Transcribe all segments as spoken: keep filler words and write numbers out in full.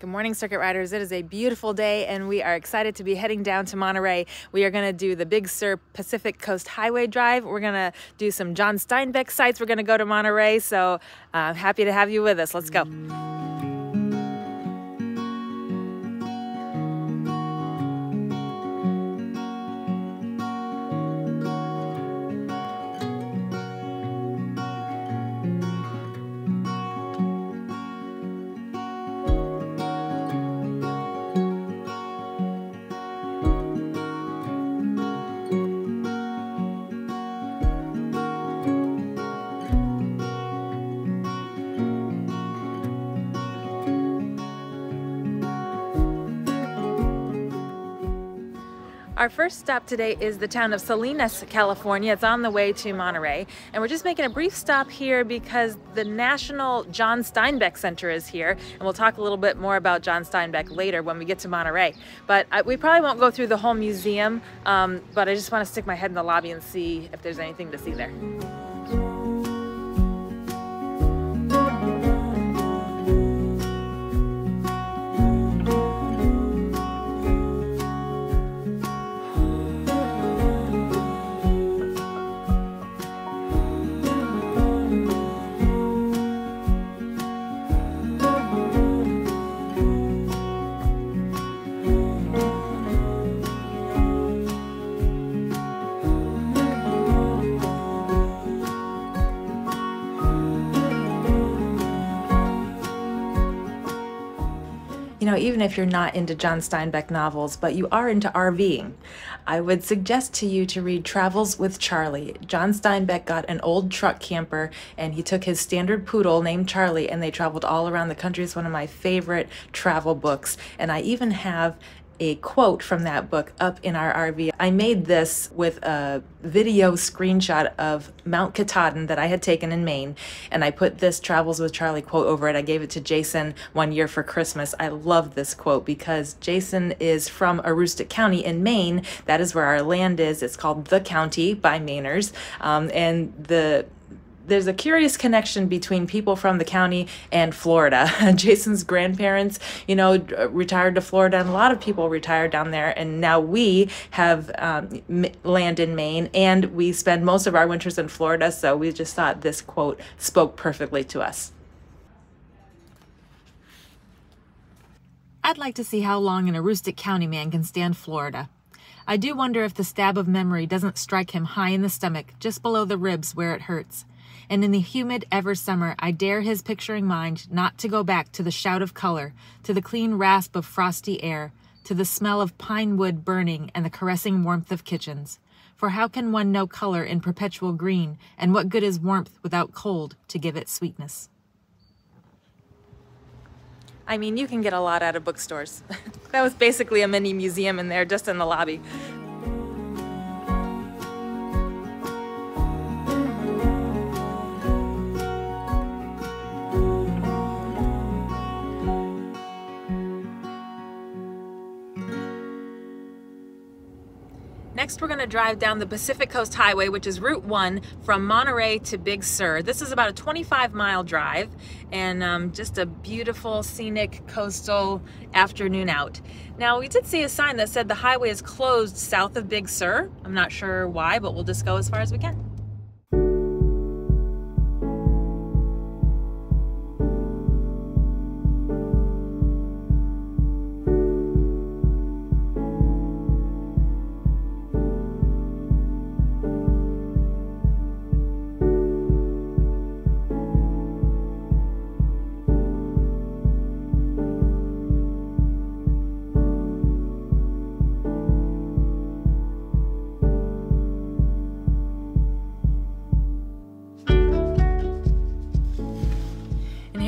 Good morning, Circuit Riders. It is a beautiful day and we are excited to be heading down to Monterey. We are gonna do the Big Sur Pacific Coast Highway Drive. We're gonna do some John Steinbeck sites. We're gonna go to Monterey, so I'm uh, happy to have you with us. Let's go. Our first stop today is the town of Salinas, California. It's on the way to Monterey. And we're just making a brief stop here because the National John Steinbeck Center is here. And we'll talk a little bit more about John Steinbeck later when we get to Monterey. But I, we probably won't go through the whole museum, um, but I just want to stick my head in the lobby and see if there's anything to see there. You know, even if you're not into John Steinbeck novels, but you are into RVing, I would suggest to you to read Travels with Charley. John Steinbeck got an old truck camper and he took his standard poodle named Charley and they traveled all around the country. It's one of my favorite travel books. And I even have a quote from that book up in our R V. I made this with a video screenshot of Mount Katahdin that I had taken in Maine, and I put this Travels with Charley quote over it. I gave it to Jason one year for Christmas. I love this quote because Jason is from Aroostook County in Maine. That is where our land is. It's called The County by Mainers, um, and the there's a curious connection between people from the county and Florida. Jason's grandparents, you know, retired to Florida, and a lot of people retired down there. And now we have um, land in Maine, and we spend most of our winters in Florida. So we just thought this quote spoke perfectly to us. I'd like to see how long an Aroostook County man can stand Florida. I do wonder if the stab of memory doesn't strike him high in the stomach, just below the ribs where it hurts. And in the humid ever summer, I dare his picturing mind not to go back to the shout of color, to the clean rasp of frosty air, to the smell of pine wood burning and the caressing warmth of kitchens. For how can one know color in perpetual green, and what good is warmth without cold to give it sweetness? I mean, you can get a lot out of bookstores. That was basically a mini museum in there, just in the lobby. Next, we're going to drive down the Pacific Coast Highway, which is Route one, from Monterey to Big Sur. This is about a twenty-five mile drive and um, just a beautiful, scenic, coastal afternoon out. Now, we did see a sign that said the highway is closed south of Big Sur. I'm not sure why, but we'll just go as far as we can.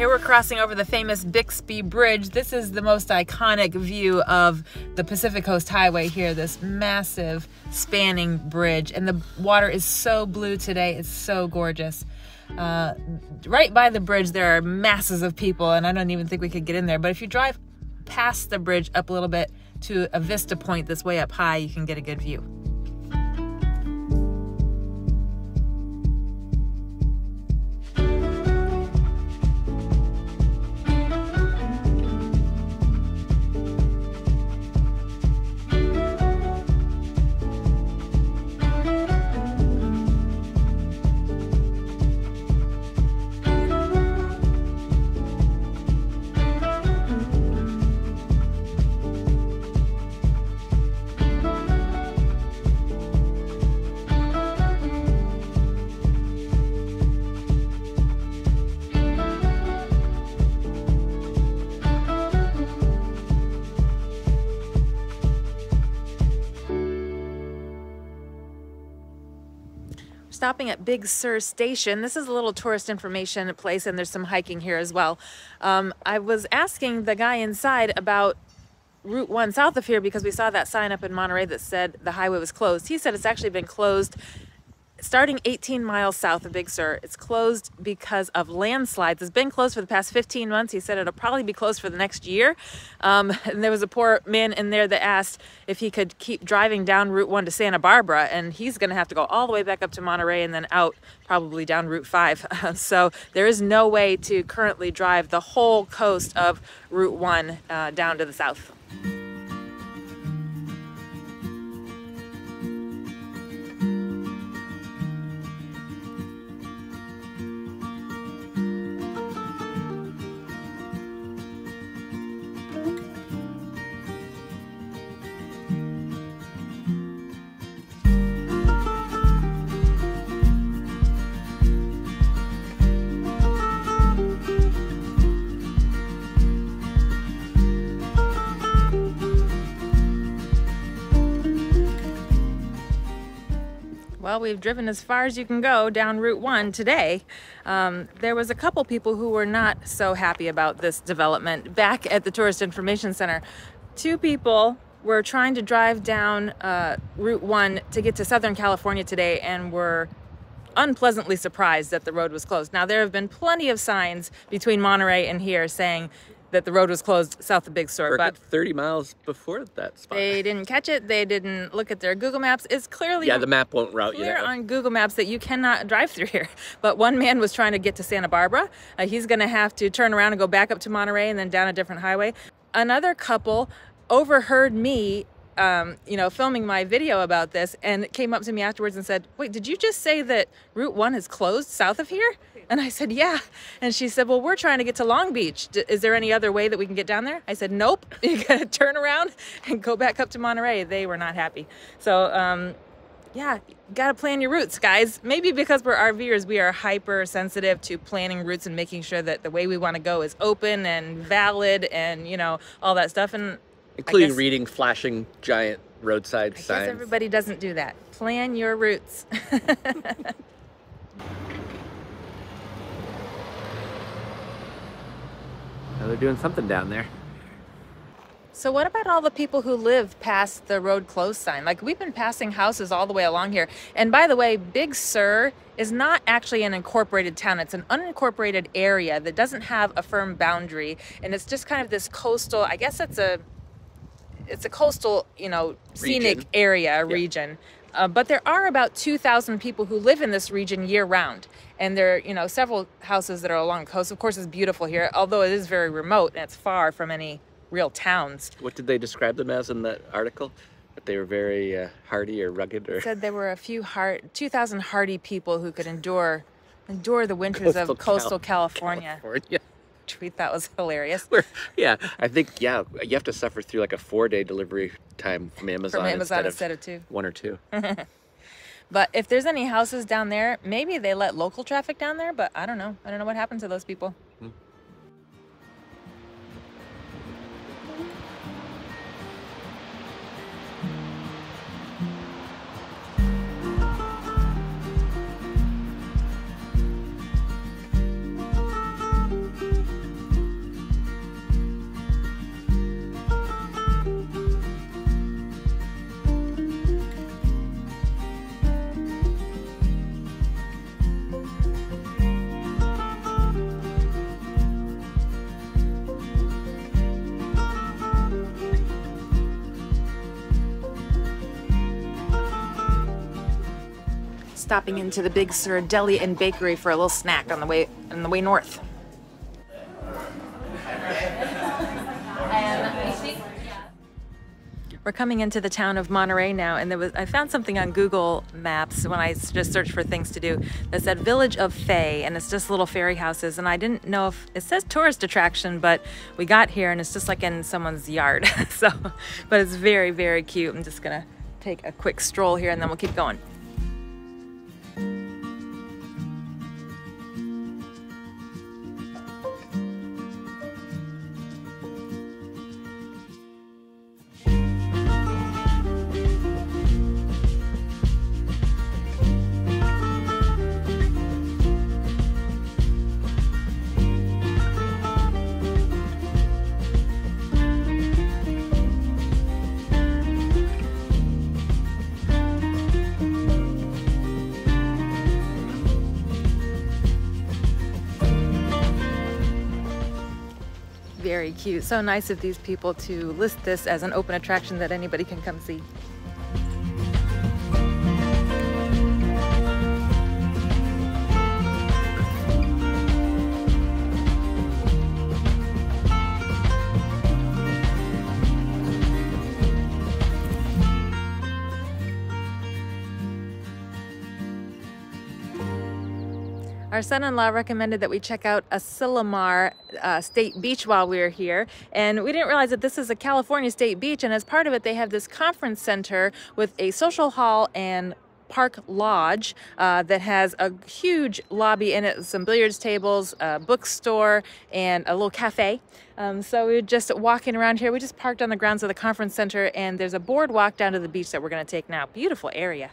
Here we're crossing over the famous Bixby Bridge. This is the most iconic view of the Pacific Coast Highway here, this massive spanning bridge. And the water is so blue today, it's so gorgeous. Uh, right by the bridge, there are masses of people, and I don't even think we could get in there. But if you drive past the bridge up a little bit to a vista point that's way up high, you can get a good view. stopping at Big Sur Station. This is a little tourist information place, and there's some hiking here as well. Um, I was asking the guy inside about Route one south of here because we saw that sign up in Monterey that said the highway was closed. He said it's actually been closed starting eighteen miles south of Big Sur. It's closed because of landslides. It's been closed for the past fifteen months. He said it'll probably be closed for the next year. Um, and there was a poor man in there that asked if he could keep driving down Route one to Santa Barbara, and he's gonna have to go all the way back up to Monterey and then out probably down Route five. So there is no way to currently drive the whole coast of Route one uh, down to the south. Well, we've driven as far as you can go down Route one today. Um, there was a couple people who were not so happy about this development back at the Tourist Information Center. Two people were trying to drive down uh, Route one to get to Southern California today and were unpleasantly surprised that the road was closed. Now, there have been plenty of signs between Monterey and here saying that the road was closed south of Big Sur, but thirty miles before that spot. They didn't catch it. They didn't look at their Google Maps. It's clearly yeah, the map won't route you. Clear on Google Maps that you cannot drive through here. But one man was trying to get to Santa Barbara. Uh, he's going to have to turn around and go back up to Monterey and then down a different highway. Another couple overheard me, um, you know, filming my video about this, and came up to me afterwards and said, "Wait, did you just say that Route one is closed south of here?" And I said, yeah. And she said, well, we're trying to get to Long Beach. Is there any other way that we can get down there? I said, nope. You gotta turn around and go back up to Monterey. They were not happy. So um, yeah, you gotta plan your routes, guys. Maybe because we're RVers, we are hypersensitive to planning routes and making sure that the way we wanna go is open and valid and, you know, all that stuff. And including I guess, reading flashing giant roadside I guess signs. Everybody doesn't do that. Plan your routes. Oh, they're doing something down there. So what about all the people who live past the road closed sign? Like, we've been passing houses all the way along here. And by the way, Big Sur is not actually an incorporated town. It's an unincorporated area that doesn't have a firm boundary. And it's just kind of this coastal, I guess it's a, it's a coastal, you know, scenic region. area, yep. region. Uh, but there are about two thousand people who live in this region year round. And there are, you know, several houses that are along the coast. Of course, it's beautiful here, although it is very remote and it's far from any real towns. What did they describe them as in that article? That they were very uh, hardy or rugged? Or said there were a few hard, two thousand hardy people who could endure endure the winters coastal of coastal Cal California. California. Which we thought was hilarious. We're, yeah, I think, yeah, you have to suffer through like a four-day delivery time from Amazon, from Amazon instead, instead of, of two. One or two. But if there's any houses down there, maybe they let local traffic down there, but I don't know. I don't know what happened to those people. Hmm. Stopping into the Big Sur Deli and Bakery for a little snack on the way on the way north. We're coming into the town of Monterey now, and there was I found something on Google Maps when I just searched for things to do that said Village of Fae, and it's just little fairy houses, and I didn't know if it says tourist attraction, but we got here and it's just like in someone's yard. So, but it's very very cute. I'm just gonna take a quick stroll here, and then we'll keep going. very cute. So nice of these people to list this as an open attraction that anybody can come see. Our son-in-law recommended that we check out Asilomar uh, State Beach while we were here, and we didn't realize that this is a California state beach, and as part of it they have this conference center with a social hall and park lodge uh, that has a huge lobby in it, some billiards tables, a bookstore, and a little cafe. Um, so we were just walking around here. We just parked on the grounds of the conference center, and there's a boardwalk down to the beach that we're going to take now. Beautiful area.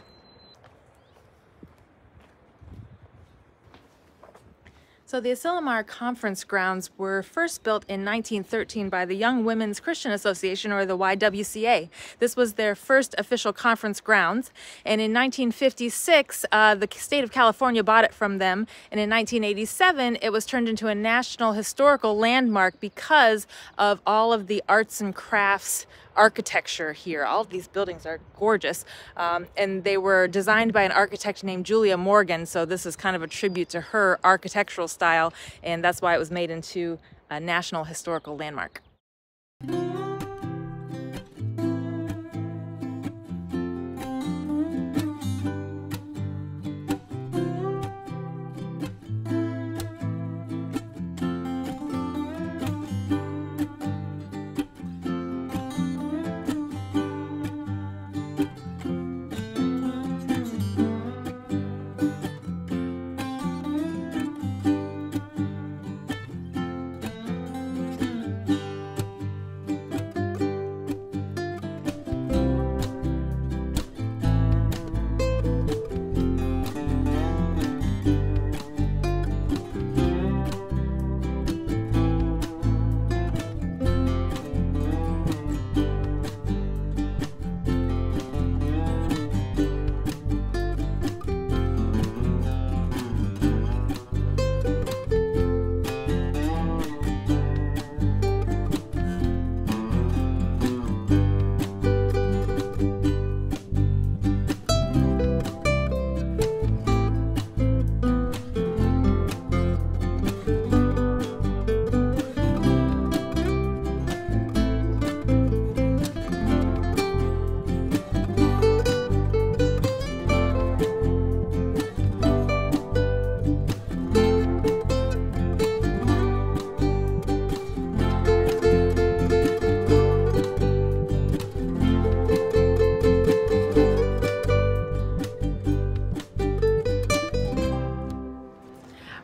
So the Asilomar Conference Grounds were first built in nineteen thirteen by the Young Women's Christian Association, or the Y W C A. This was their first official conference grounds. And in nineteen fifty-six, uh, the state of California bought it from them. And in nineteen eighty-seven, it was turned into a national historical landmark because of all of the arts and crafts architecture here. All of these buildings are gorgeous, um, and they were designed by an architect named Julia Morgan, so this is kind of a tribute to her architectural style, and that's why it was made into a National Historical Landmark.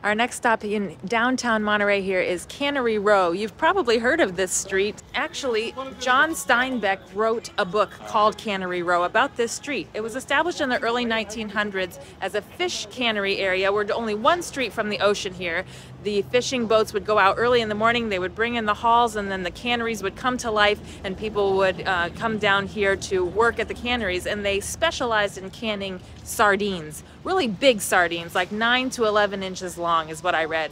Our next stop in downtown Monterey here is Cannery Row. You've probably heard of this street. Actually, John Steinbeck wrote a book called Cannery Row about this street. It was established in the early nineteen hundreds as a fish cannery area. We're only one street from the ocean here. The fishing boats would go out early in the morning, they would bring in the hauls, and then the canneries would come to life, and people would uh, come down here to work at the canneries, and they specialized in canning sardines. Really big sardines, like nine to eleven inches long is what I read.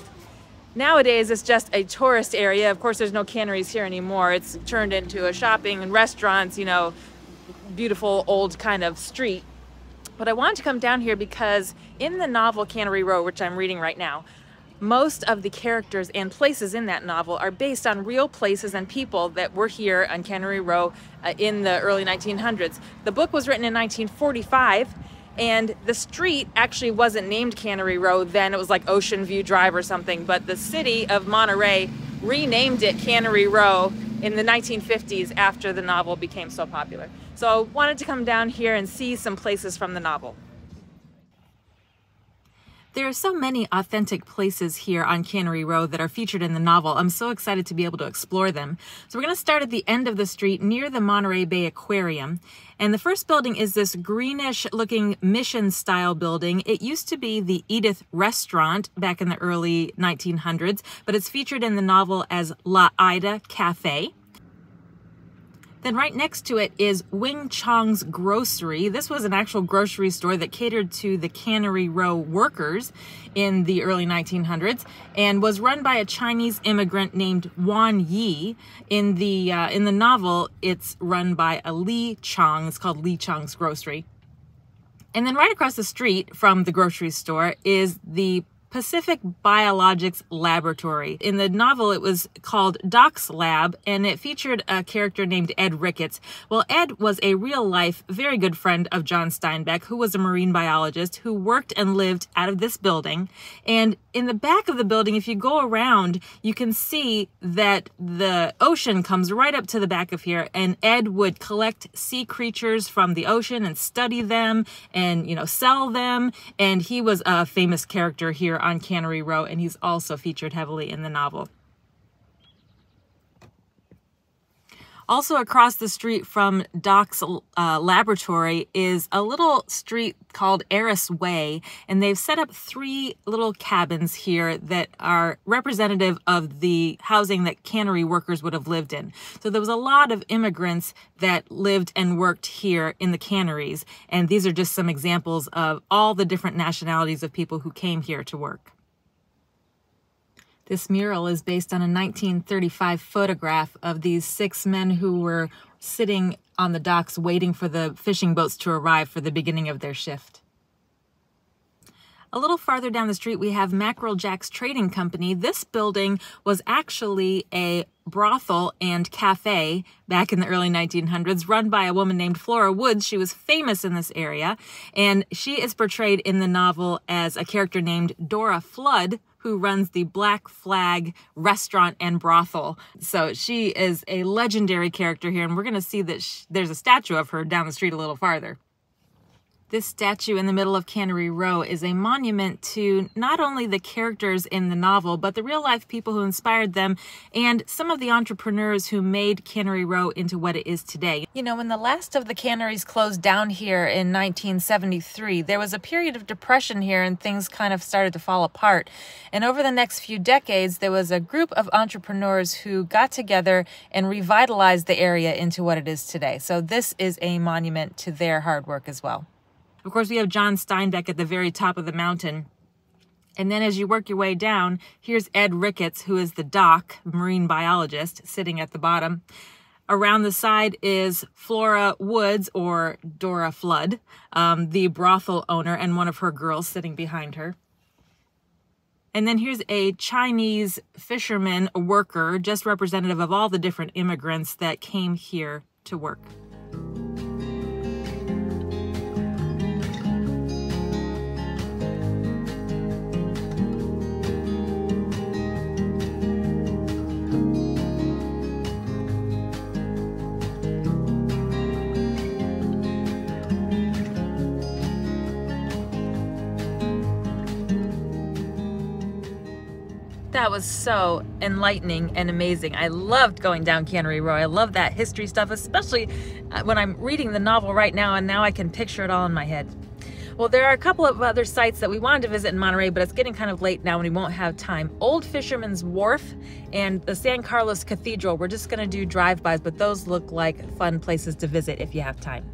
Nowadays, it's just a tourist area. Of course, there's no canneries here anymore. It's turned into a shopping and restaurants, you know, beautiful old kind of street. But I wanted to come down here because in the novel Cannery Row, which I'm reading right now, most of the characters and places in that novel are based on real places and people that were here on Cannery Row uh, in the early nineteen hundreds. The book was written in nineteen forty-five, and the street actually wasn't named Cannery Row then. It was like Ocean View Drive or something, but the city of Monterey renamed it Cannery Row in the nineteen fifties after the novel became so popular. So I wanted to come down here and see some places from the novel. There are so many authentic places here on Cannery Row that are featured in the novel. I'm so excited to be able to explore them. So we're going to start at the end of the street near the Monterey Bay Aquarium. And the first building is this greenish looking mission style building. It used to be the Edith Restaurant back in the early nineteen hundreds, but it's featured in the novel as La Ida Cafe. Then right next to it is Wing Chong's Grocery. This was an actual grocery store that catered to the Cannery Row workers in the early nineteen hundreds and was run by a Chinese immigrant named Wan Yi. In the, uh, in the novel, it's run by a Li Chong. It's called Li Chong's Grocery. And then right across the street from the grocery store is the Pacific Biological Laboratory. In the novel, it was called Doc's Lab, and it featured a character named Ed Ricketts. Well, Ed was a real-life, very good friend of John Steinbeck, who was a marine biologist who worked and lived out of this building. And in the back of the building, if you go around, you can see that the ocean comes right up to the back of here, and Ed would collect sea creatures from the ocean and study them and, you know, sell them. And he was a famous character here on Cannery Row, and he's also featured heavily in the novel. Also across the street from Doc's uh, laboratory is a little street called Eris Way, and they've set up three little cabins here that are representative of the housing that cannery workers would have lived in. So there was a lot of immigrants that lived and worked here in the canneries, and these are just some examples of all the different nationalities of people who came here to work. This mural is based on a nineteen thirty-five photograph of these six men who were sitting on the docks waiting for the fishing boats to arrive for the beginning of their shift. A little farther down the street, we have Mackerel Jack's Trading Company. This building was actually a brothel and cafe back in the early nineteen hundreds, run by a woman named Flora Woods. She was famous in this area, and she is portrayed in the novel as a character named Dora Flood, who runs the Black Flag Restaurant and Brothel. So she is a legendary character here, and we're going to see that she, there's a statue of her down the street a little farther. This statue in the middle of Cannery Row is a monument to not only the characters in the novel, but the real-life people who inspired them and some of the entrepreneurs who made Cannery Row into what it is today. You know, when the last of the canneries closed down here in nineteen seventy-three, there was a period of depression here and things kind of started to fall apart. And over the next few decades, there was a group of entrepreneurs who got together and revitalized the area into what it is today. So this is a monument to their hard work as well. Of course, we have John Steinbeck at the very top of the mountain. And then as you work your way down, here's Ed Ricketts, who is the doc, marine biologist, sitting at the bottom. Around the side is Flora Woods, or Dora Flood, um, the brothel owner, and one of her girls sitting behind her. And then here's a Chinese fisherman worker, just representative of all the different immigrants that came here to work. That was so enlightening and amazing. I loved going down Cannery Row. I love that history stuff, especially when I'm reading the novel right now, and now I can picture it all in my head. Well, there are a couple of other sites that we wanted to visit in Monterey, but it's getting kind of late now and we won't have time. Old Fisherman's Wharf and the San Carlos Cathedral. We're just gonna do drive-bys, but those look like fun places to visit if you have time.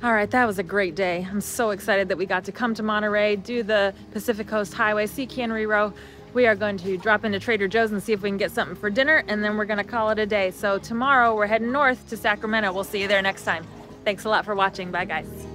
All right, that was a great day. I'm so excited that we got to come to Monterey, do the Pacific Coast Highway, see Cannery Row. We are going to drop into Trader Joe's and see if we can get something for dinner, and then we're gonna call it a day. So tomorrow we're heading north to Sacramento. We'll see you there next time. Thanks a lot for watching. Bye, guys.